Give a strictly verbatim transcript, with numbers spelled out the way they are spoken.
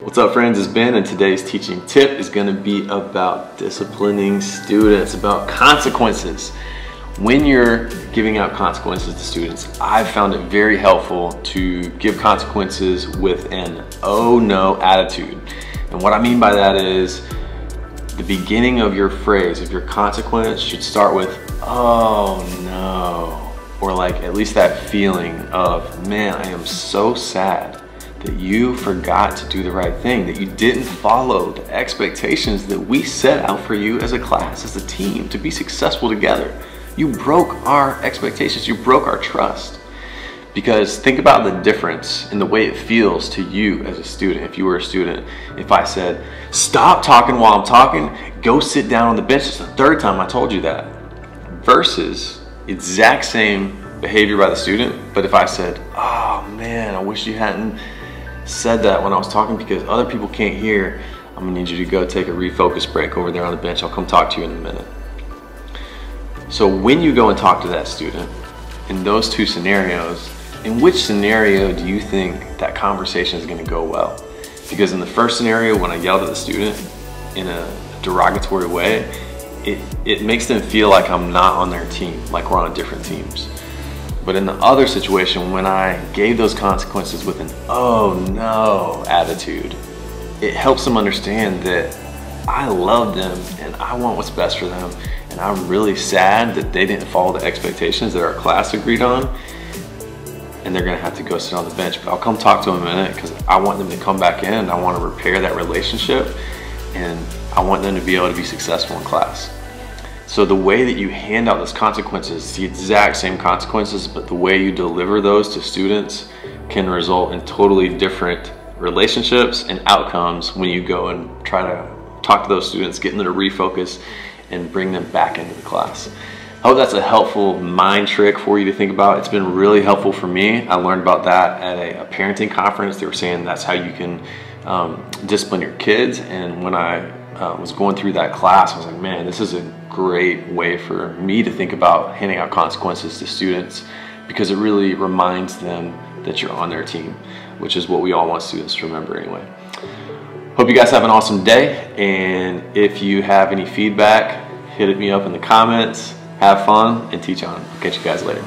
What's up friends, it's Ben, and today's teaching tip is going to be about disciplining students, about consequences. When you're giving out consequences to students, I've found it very helpful to give consequences with an oh no attitude. And what I mean by that is the beginning of your phrase, if your consequence should start with oh no, or like at least that feeling of, man, I am so sad that you forgot to do the right thing, that you didn't follow the expectations that we set out for you as a class, as a team, to be successful together. You broke our expectations, you broke our trust. Because think about the difference in the way it feels to you as a student. If you were a student, if I said, stop talking while I'm talking, go sit down on the bench, it's the third time I told you that, versus exact same behavior by the student, but if I said, oh man, I wish you hadn't said that when I was talking because other people can't hear, I'm gonna need you to go take a refocus break over there on the bench. I'll come talk to you in a minute. So when you go and talk to that student in those two scenarios, in which scenario do you think that conversation is gonna go well? Because in the first scenario, when I yelled at the student in a derogatory way, it, it makes them feel like I'm not on their team, like we're on different teams. But in the other situation, when I gave those consequences with an oh no attitude, it helps them understand that I love them and I want what's best for them. And I'm really sad that they didn't follow the expectations that our class agreed on. And they're gonna have to go sit on the bench. But I'll come talk to them in a minute because I want them to come back in and I want to repair that relationship. And I want them to be able to be successful in class. So the way that you hand out those consequences, the exact same consequences, but the way you deliver those to students can result in totally different relationships and outcomes when you go and try to talk to those students, get them to refocus and bring them back into the class. I hope that's a helpful mind trick for you to think about. It's been really helpful for me. I learned about that at a, a parenting conference. They were saying that's how you can um, discipline your kids. And when I uh, was going through that class, I was like, man, this is a great way for me to think about handing out consequences to students because it really reminds them that you're on their team, which is what we all want students to remember anyway. Hope you guys have an awesome day, and if you have any feedback, hit me up in the comments. Have fun and teach on. I'll catch you guys later.